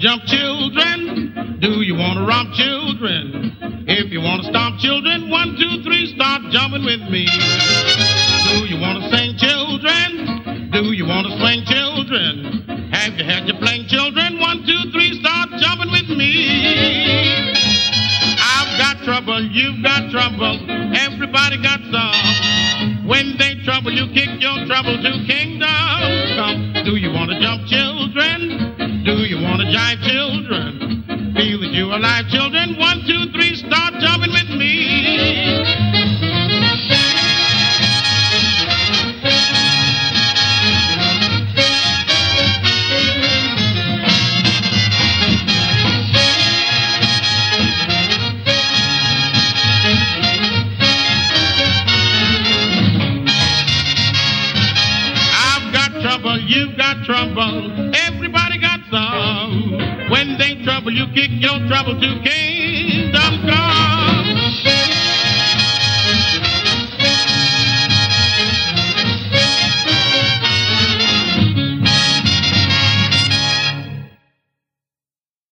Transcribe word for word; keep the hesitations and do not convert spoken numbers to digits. Jump children, do you want to romp children? If you want to stomp children, one, two, three, start jumping with me. Do you want to sing children? Do you want to swing children? Have you had your playing children? One, two, three, start jumping with me. I've got trouble, you've got trouble, everybody got some. When they trouble you, kick your trouble to kingdom come. Do you want to jump children? Do you want to jive, children? Feel that you are alive, children. One, two, three, start jumping with me. I've got trouble, you've got trouble. When they trouble you, kick your trouble to kingdom come.